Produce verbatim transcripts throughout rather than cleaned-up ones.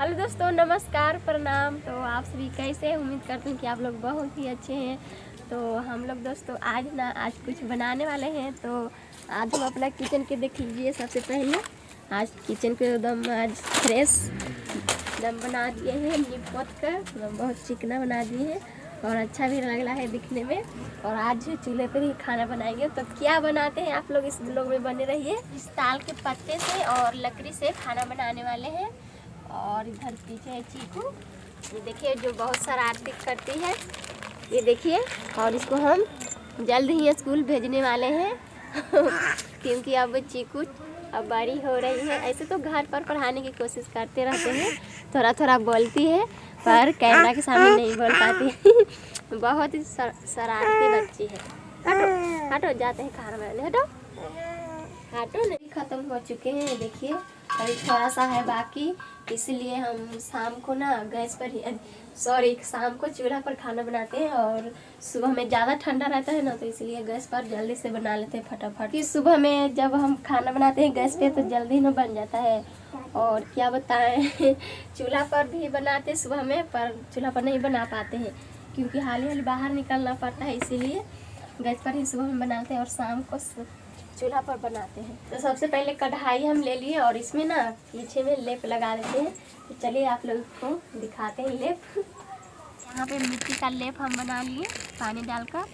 Hello दोस्तों, नमस्कार, प्रणाम। तो आप सभी कैसे हैं? उम्मीद करती हूँ कि आप लोग बहुत ही अच्छे हैं। तो हम लोग दोस्तों आज ना आज कुछ बनाने वाले हैं। तो आज हम अपना किचन के देख लीजिए। सबसे पहले आज किचन के एकदम आज फ्रेश एकदम बना दिए हैं, निपोत कर एकदम बहुत चिकना बना दिए हैं और अच्छा भी लग रहा है दिखने में। और आज चूल्हे पर ही खाना बनाएंगे। तो क्या बनाते हैं आप लोग इस ब्लॉग में बने रहिए। इस ताल के पत्ते से और लकड़ी से खाना बनाने वाले हैं। और इधर पीछे है चीकू, ये देखिए जो बहुत शरारती करती है, ये देखिए। और इसको हम जल्द ही स्कूल भेजने वाले हैं क्योंकि अब चीकू अब बड़ी हो रही है। ऐसे तो घर पर पढ़ाने की कोशिश करते रहते हैं, थोड़ा थोड़ा बोलती है पर कैमरा के सामने नहीं बोल पाती बहुत ही शर, शरारती बच्ची है। हटो हटो, जाते हैं खाना बनाने। हटो हटो, नहीं खत्म हो चुके हैं, देखिए अभी थोड़ा सा है बाकी। इसलिए हम शाम को ना गैस पर ही सॉरी शाम को चूल्हा पर खाना बनाते हैं। और सुबह में ज़्यादा ठंडा रहता है ना, तो इसलिए गैस पर जल्दी से बना लेते हैं फटाफट। कि सुबह में जब हम खाना बनाते हैं गैस पे तो जल्दी ना बन जाता है। और क्या बताएं चूल्हा पर भी बनाते सुबह में, पर चूल्हा पर नहीं बना पाते हैं क्योंकि हाल ही हाल बाहर निकलना पड़ता है। इसीलिए गैस पर ही सुबह में बनाते हैं और शाम को चूल्हा पर बनाते हैं। तो सबसे पहले कढ़ाई हम ले लिए और इसमें ना पीछे में लेप लगा देते हैं। तो चलिए आप लोगों को दिखाते हैं लेप। यहाँ पे मिट्टी का लेप हम बना लिए, पानी डालकर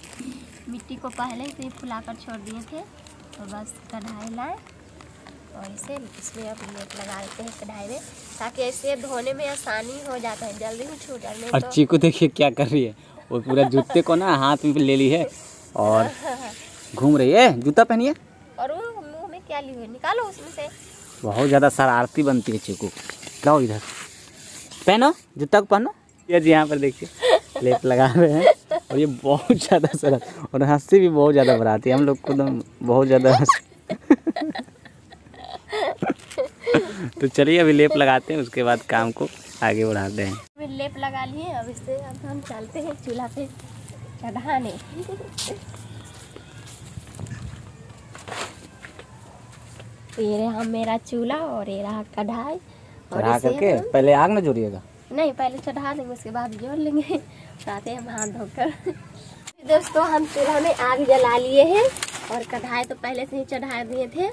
मिट्टी को पहले से फुलाकर छोड़ दिए थे। और बस कढ़ाई लाए और इसे इसमें अब लेप लगा देते हैं कढ़ाई में, ताकि ऐसे धोने में आसानी हो जाता है, जल्दी में छूट जाने। और चीकू देखिए क्या कर रही है, वो पूरा जूते को ना हाथ में ले ली है और घूम रही है। जूता पहनिए और वो मुंह में क्या लिए निकालो उसमें से। बहुत ज़्यादा शरारती बनती है चीकू। लाओ इधर पहनो, जूता को पहनो। ये जी यहाँ पर देखिए लेप लगा रहे हैं और ये बहुत ज़्यादा शरारत और हंसी भी बहुत ज़्यादा बढ़ाती है हम लोग को, एकदम बहुत ज़्यादा तो चलिए अभी लेप लगाते हैं, उसके बाद काम को आगे बढ़ाते हैं। लेप लगा लिए, अब इससे अब हम चलते हैं चूल्हा पे चढ़ाने। तो ये रहा मेरा चूल्हा और ये रहा कढ़ाई। चढ़ा करके पहले आग में जोड़िएगा? नहीं, पहले चढ़ा देंगे उसके बाद जोड़ लेंगे। आते हैं हम हाथ धोकर। दोस्तों हम चूल्हा में आग जला लिए हैं और कढ़ाई तो पहले से ही चढ़ा दिए थे।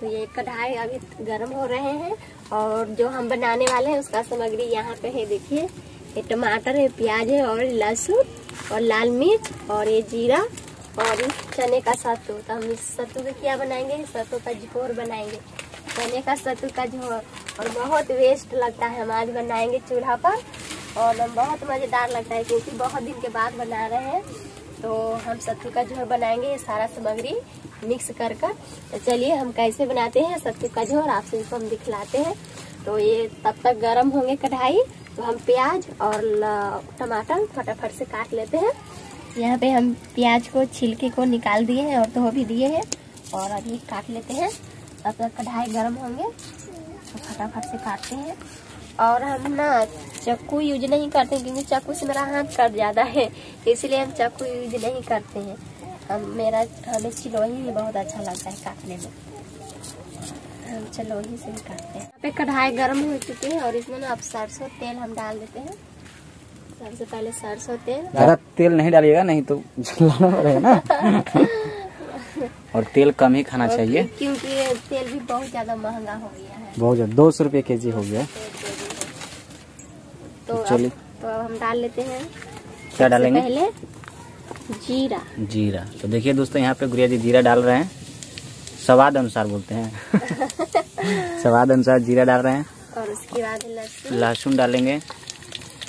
तो ये कढ़ाई अभी गर्म हो रहे हैं और जो हम बनाने वाले हैं उसका सामग्री यहाँ पे है। देखिए ये टमाटर है, प्याज है और लहसुन और लाल मिर्च और ये जीरा और इस चने का सत्तू। तो हम इस सत्तू का क्या बनाएंगे? सत्तू का झोर बनाएंगे, चने का सत्तू का झोर। और बहुत वेस्ट लगता है, हम आज बनाएंगे चूल्हा पर और बहुत मज़ेदार लगता है क्योंकि बहुत दिन के बाद बना रहे हैं। तो हम सत्तू का झोर बनाएंगे, ये सारा सामग्री मिक्स कर कर। तो चलिए हम कैसे बनाते हैं सत्तू का झोर आप सभी को हम दिखलाते हैं। तो ये तब तक गर्म होंगे कढ़ाई, तो हम प्याज और टमाटर फटाफट से काट लेते हैं। यहाँ पे हम प्याज को छिलके को निकाल दिए हैं और धो भी दिए हैं और अभी काट लेते हैं। तब तक कढ़ाई गर्म होंगे तो फटाफट से काटते हैं। और हम ना चाकू यूज नहीं करते क्योंकि चाकू से मेरा हाथ कट जाता है, इसलिए हम चाकू यूज नहीं करते हैं। हम मेरा हमें चिलोही ही बहुत अच्छा लगता है काटने में, हम चिलोही से ही काटते हैं। यहाँ पे कढ़ाई गर्म हो चुकी है और इसमें ना अब सरसों तेल हम डाल देते हैं। सबसे पहले सरसों तेल, ज़्यादा तेल नहीं डालिएगा नहीं तो जलाना पड़ेगा ना और तेल कम ही खाना चाहिए क्योंकि तेल भी बहुत ज़्यादा महंगा हो गया है, बहुत ज़्यादा दो सौ रुपये के जी हो गया। तो चलिए तो अब हम डाल लेते हैं। क्या डालेंगे? पहले जीरा। जीरा तो देखिए दोस्तों यहाँ पे गुड़िया जी जीरा डाल रहे हैं, स्वाद अनुसार बोलते हैं स्वाद अनुसार जीरा डाल रहे हैं। और उसके बाद लहसुन डालेंगे।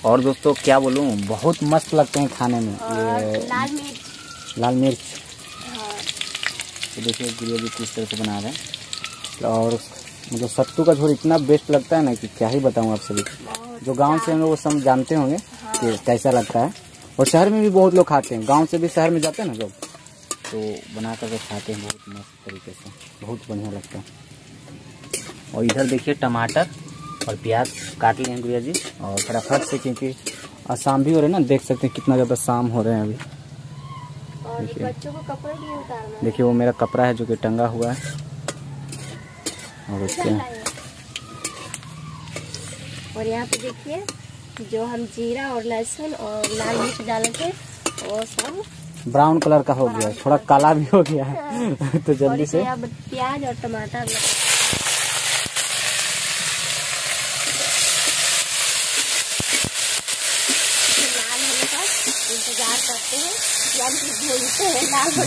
और दोस्तों क्या बोलूँ, बहुत मस्त लगते हैं खाने में ये लाल मिर्च। लाल मिर्च हाँ। तो देखिए गुड़िया जी किस तरह से बना रहे हैं। और मतलब सत्तू का झोर इतना बेस्ट लगता है ना कि क्या ही बताऊँ आप सभी को। जो गांव से हम लोग वो सब जानते होंगे हाँ। कि कैसा लगता है, और शहर में भी बहुत लोग खाते हैं, गांव से भी शहर में जाते हैं ना लोग, तो बना करके खाते हैं बहुत मस्त तरीके से, बहुत बढ़िया लगता है। और इधर देखिए टमाटर और प्याज काट लिए हैं गुड़िया जी और फटाफट से, क्योंकि शाम भी हो रहे हैं ना, देख सकते हैं कितना ज़्यादा शाम हो रहे हैं अभी। और एक बच्चों को कपड़ा भी उतारना है, देखिए वो मेरा कपड़ा है जो कि टंगा हुआ है। और उसके और यहाँ पे देखिए जो हम जीरा और लहसुन और लाल मिर्च डाले थे वो सब ब्राउन कलर का हो गया, थोड़ा काला भी हो गया है। तो जल्दी से अब प्याज और टमाटर,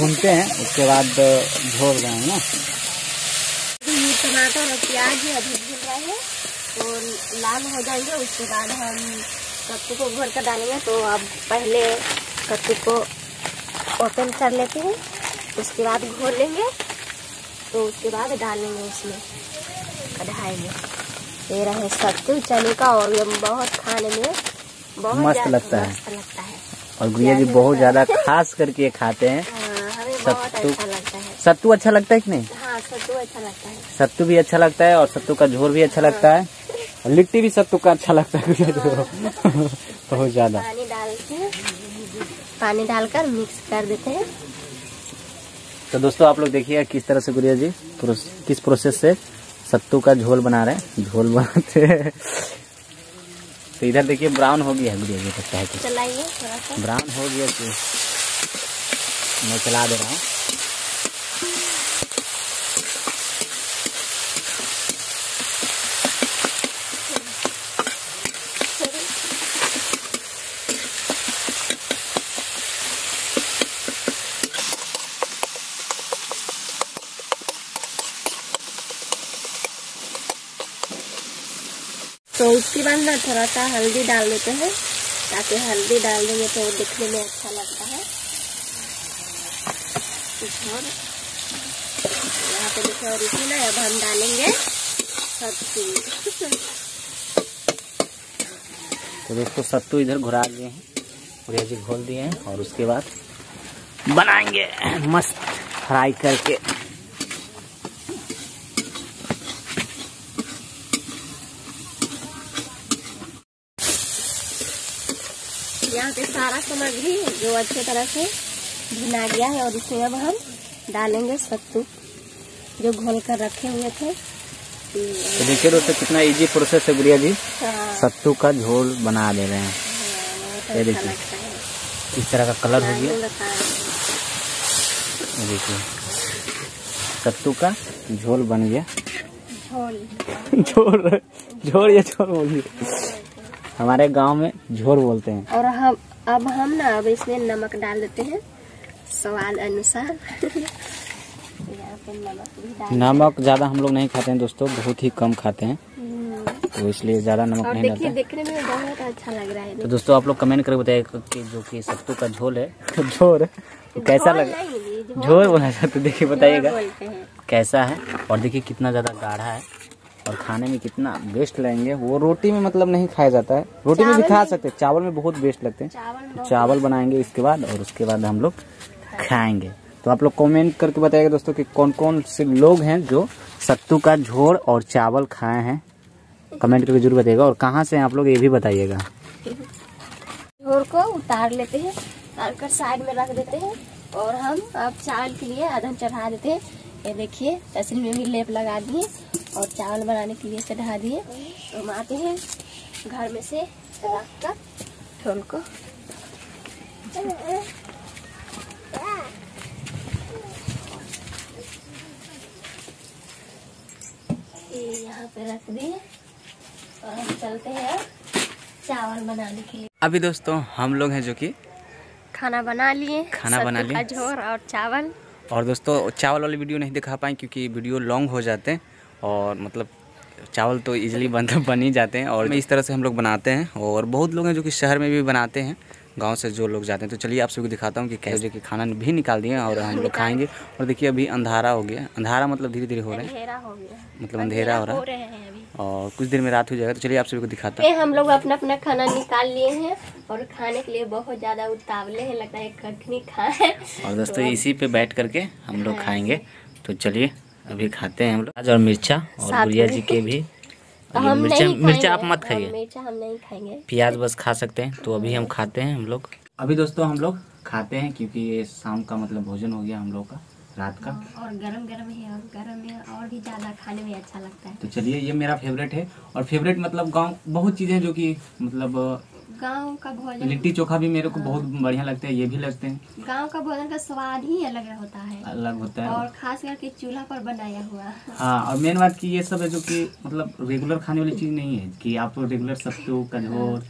भूनते हैं उसके बाद भोर रहे हैं ना। टमाटर और प्याज अभी भून रहे हैं तो लाल हो जाएंगे, उसके बाद हम कद्दू को भर कर डालेंगे। तो अब पहले कद्दू को ओपन कर लेते हैं, उसके बाद घोल लेंगे, तो उसके बाद डालेंगे उसमें कढ़ाई में। ये रहे कद्दू चने का और ये बहुत खाने में बहुत मस्त लगता है, मस्त लगता है। और गुड़िया जी बहुत ज्यादा खास करके खाते हैं सत्तू। सत्तू अच्छा लगता है कि नहीं? हाँ, सत्तू अच्छा लगता है। सत्तू भी अच्छा लगता है और सत्तू का झोर भी अच्छा लगता है और लिट्टी भी सत्तू का अच्छा लगता है। बहुत ज्यादा पानी डाल के, पानी डालकर मिक्स कर देते हैं। तो दोस्तों आप लोग देखिए किस तरह से गुड़िया जी किस प्रोसेस से सत्तू का झोल बना रहे हैं, झोल बनाते हैं। तो इधर देखिए ब्राउन हो गया है गुड़िया जी, लगता है कि ब्राउन हो गया कि मैं चला दे रहा हूँ। तो उसके बाद ना थोड़ा सा हल्दी डाल देते हैं, ताकि हल्दी डाल देंगे तो दिखने में अच्छा लगता है। यहाँ पे देखिए, और इसमें ना अब हम डालेंगे सत्तू। तो दोस्तों सत्तू इधर घुरा दिए हैं, गुड़िया जी घोल दिए हैं और उसके बाद बनाएंगे मस्त फ्राई करके। यहाँ पे सारा सामग्री जो अच्छे तरह से भुना गया है और इसमें अब हम डालेंगे सत्तू जो घोल कर रखे हुए थे। तो देखिए दोस्तों कितना इजी प्रोसेस है, गुड़िया जी सत्तू का झोल बना दे रहे हैं। ये देखिए इस तरह का कलर हो गया, देखिए सत्तू का झोल बन गया। झोल झोल या झोल बोलिए, हमारे गांव में झोर बोलते हैं। और हम अब हम ना अब इसमें नमक डाल देते हैं स्वाद अनुसार। नमक ज्यादा हम लोग नहीं खाते हैं दोस्तों, बहुत ही कम खाते हैं, तो इसलिए ज्यादा नमक नहीं डालते हैं। देखने में बहुत अच्छा लग रहा है। तो दोस्तों आप लोग कमेंट करके बताइए कि जो कि सत्तू का झोल है, झोर कैसा लगा, झोर बोला जाता है, देखिए बताइएगा कैसा है। और देखिए कितना ज्यादा गाढ़ा है और खाने में कितना बेस्ट लगेंगे। वो रोटी में मतलब नहीं खाया जाता है, रोटी में भी खा सकते हैं, चावल में बहुत बेस्ट लगते हैं। चावल, तो चावल बनाएंगे इसके बाद और उसके बाद हम लोग खाएंगे। तो आप लोग कमेंट करके बताइएगा दोस्तों कि कौन कौन से लोग हैं जो सत्तू का झोल और चावल खाए हैं, कमेंट करके जरूर बताइएगा। और कहाँ से आप लोग ये भी बताइएगा। झोल को उतार लेते हैं, उतार कर साइड में रख देते हैं और हम अब चावल के लिए अदन चढ़ा देते हैं। ये देखिए तस्वीर में भी लेप लगा दिए और चावल बनाने के लिए चढ़ा दिए। तो हम आते हैं घर में से रख कर झोल को। यहाँ पे रख दिए और हम चलते हैं चावल बनाने के लिए। अभी दोस्तों हम लोग हैं जो कि खाना बना लिए, खाना बना लिए झोल और चावल। और दोस्तों चावल वाली वीडियो नहीं दिखा पाए क्योंकि वीडियो लॉन्ग हो जाते हैं और मतलब चावल तो इजीली बन बन ही जाते हैं। और इस तरह से हम लोग बनाते हैं और बहुत लोग हैं जो कि शहर में भी बनाते हैं, गांव से जो लोग जाते हैं। तो चलिए आप सबको दिखाता हूँ कि कैसे जो कि खाना भी निकाल दिए और हम लोग खाएंगे। और देखिए अभी अंधारा हो गया, अंधारा मतलब धीरे धीरे हो रहा है, मतलब अंधेरा हो रहा है और कुछ देर में रात हो जाएगा। तो चलिए आप सबको दिखाता हूँ। हम लोग अपना अपना खाना निकाल लिए हैं और खाने के लिए बहुत ज़्यादा उतावले हैं, लगता है कखनी खाएं। और दोस्तों इसी पे बैठ करके हम लोग खाएंगे। तो चलिए अभी खाते हैं हम लोग आज और मिर्चा और गुड़िया जी के भी। हम मिर्चा मिर्चा आप मत खाइए, मिर्चा हम नहीं खाएंगे, प्याज बस खा सकते हैं। तो अभी हम खाते हैं हम लोग। अभी दोस्तों हम लोग खाते हैं क्योंकि ये शाम का मतलब भोजन हो गया हम लोग का। रात का, और गरम गरम है और गरम है और भी ज़्यादा खाने में अच्छा लगता है। तो चलिए ये मेरा फेवरेट है। और फेवरेट मतलब गांव बहुत चीज़ें हैं जो कि मतलब गांव का भोजन, लिट्टी चोखा भी मेरे को बहुत बढ़िया लगता है, ये भी लगते हैं। गांव का भोजन का स्वाद ही अलग होता है, अलग होता है, और खास करके चूल्हा पर बनाया हुआ। हाँ, और मेन बात कि ये सब है जो कि मतलब रेगुलर खाने वाली चीज़ नहीं है कि आप रेगुलर सत्तू कजोर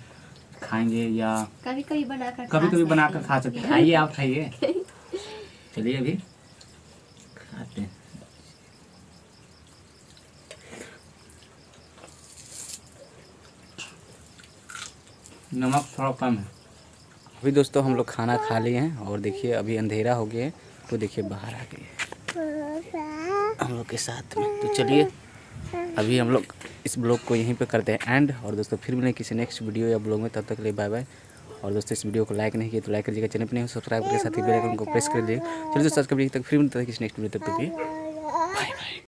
खाएंगे या कभी कभी बनाकर कभी कभी बनाकर खा सकते हैं। खाइए आप, खाइए। चलिए अभी खाते हैं। नमक थोड़ा कम है। अभी दोस्तों हम लोग खाना खा लिए हैं और देखिए अभी अंधेरा हो गया है, तो देखिए बाहर आ गए हम लोग के साथ में। तो चलिए अभी हम लोग इस ब्लॉग को यहीं पे करते हैं एंड। और दोस्तों फिर मिलेंगे किसी नेक्स्ट वीडियो या ब्लॉग में, तब तक के लिए बाय बाय। और दोस्तों इस वीडियो को लाइक नहीं किया तो लाइक करिएगा, चैनल पर नहीं हो सब्सक्राइब करके साथ ही बेल आइकन को प्रेस कर दीजिए। चलिए दोस्तों आज के वीडियो तक, फिर मिलते हैं किसी नेक्स्ट वीडियो, तक के लिए बाय बाय।